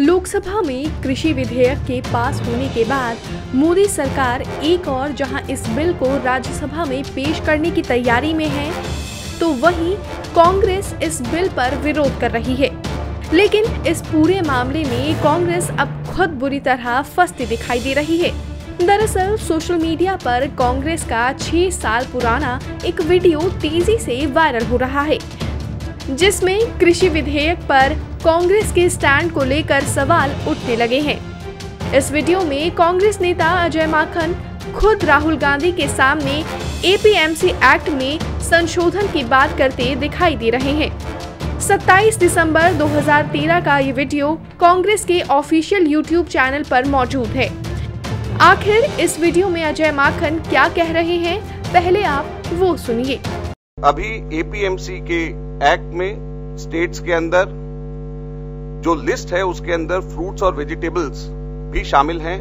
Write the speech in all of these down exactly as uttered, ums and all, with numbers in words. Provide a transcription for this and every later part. लोकसभा में कृषि विधेयक के पास होने के बाद मोदी सरकार एक और जहां इस बिल को राज्यसभा में पेश करने की तैयारी में है, तो वहीं कांग्रेस इस बिल पर विरोध कर रही है। लेकिन इस पूरे मामले में कांग्रेस अब खुद बुरी तरह फंसती दिखाई दे रही है। दरअसल सोशल मीडिया पर कांग्रेस का छह साल पुराना एक वीडियो तेजी से वायरल हो रहा है, जिसमें कृषि विधेयक पर कांग्रेस के स्टैंड को लेकर सवाल उठने लगे हैं। इस वीडियो में कांग्रेस नेता अजय माकन खुद राहुल गांधी के सामने A P M C act में संशोधन की बात करते दिखाई दे रहे हैं। सत्ताईस दिसंबर दो हज़ार तेरह का ये वीडियो कांग्रेस के ऑफिशियल यूट्यूब चैनल पर मौजूद है। आखिर इस वीडियो में अजय माकन क्या कह रहे हैं, पहले आप वो सुनिए। अभी ए पी एम सी के एक्ट में स्टेट्स के अंदर जो लिस्ट है उसके अंदर फ्रूट्स और वेजिटेबल्स भी शामिल हैं,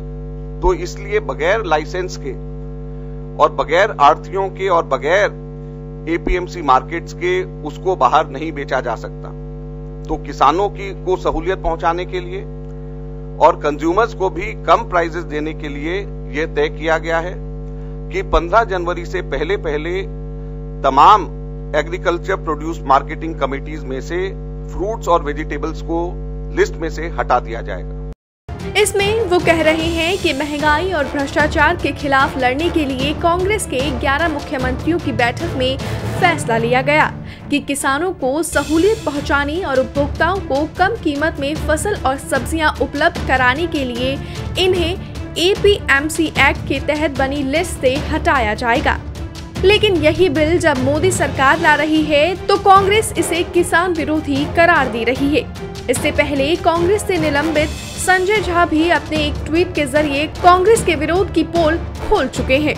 तो इसलिए बगैर लाइसेंस के और बगैर आढ़तियों के और बगैर A P M C markets के उसको बाहर नहीं बेचा जा सकता। तो किसानों की को सहूलियत पहुंचाने के लिए और कंज्यूमर्स को भी कम प्राइजेस देने के लिए यह तय किया गया है कि पंद्रह जनवरी से पहले पहले तमाम एग्रीकल्चर प्रोड्यूस मार्केटिंग कमेटीज में से फ्रूट्स और वेजिटेबल्स को लिस्ट में से हटा दिया जाएगा। इसमें वो कह रहे हैं कि महंगाई और भ्रष्टाचार के खिलाफ लड़ने के लिए कांग्रेस के ग्यारह मुख्यमंत्रियों की बैठक में फैसला लिया गया कि किसानों को सहूलियत पहुंचाने और उपभोक्ताओं को कम कीमत में फसल और सब्जियां उपलब्ध कराने के लिए इन्हें A P M C act के तहत बनी लिस्ट से हटाया जाएगा। लेकिन यही बिल जब मोदी सरकार ला रही है तो कांग्रेस इसे किसान विरोधी करार दे रही है। इससे पहले कांग्रेस से निलंबित संजय झा भी अपने एक ट्वीट के जरिए कांग्रेस के विरोध की पोल खोल चुके हैं।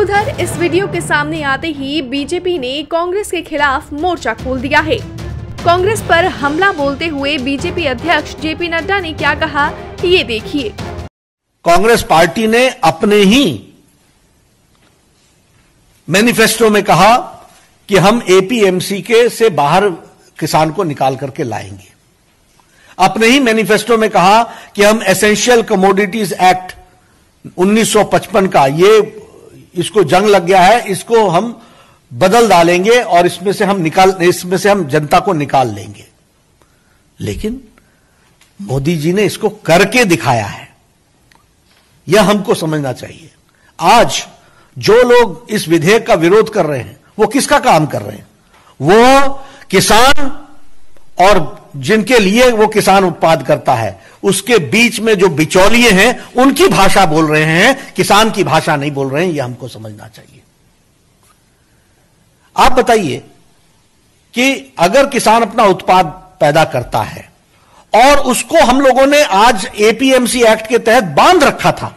उधर इस वीडियो के सामने आते ही बी जे पी ने कांग्रेस के खिलाफ मोर्चा खोल दिया है। कांग्रेस पर हमला बोलते हुए बी जे पी अध्यक्ष जे पी नड्डा ने क्या कहा, ये देखिए। कांग्रेस पार्टी ने अपने ही मैनिफेस्टो में कहा कि हम ए पी एम सी के से बाहर किसान को निकाल करके लाएंगे। अपने ही मैनिफेस्टो में कहा कि हम एसेंशियल कमोडिटीज एक्ट उन्नीस सौ पचपन का, ये इसको जंग लग गया है, इसको हम बदल डालेंगे और इसमें से हम निकाल इसमें से हम जनता को निकाल लेंगे। लेकिन मोदी जी ने इसको करके दिखाया है, यह हमको समझना चाहिए। आज जो लोग इस विधेयक का विरोध कर रहे हैं वो किसका काम कर रहे हैं? वो किसान और जिनके लिए वो किसान उत्पाद करता है उसके बीच में जो बिचौलिए हैं उनकी भाषा बोल रहे हैं, किसान की भाषा नहीं बोल रहे हैं। यह हमको समझना चाहिए। आप बताइए कि अगर किसान अपना उत्पाद पैदा करता है और उसको हम लोगों ने आज A P M C act के तहत बांध रखा था।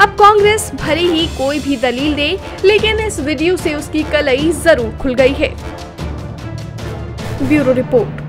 अब कांग्रेस भले ही कोई भी दलील दे, लेकिन इस वीडियो से उसकी कलई जरूर खुल गई है। Bureau report.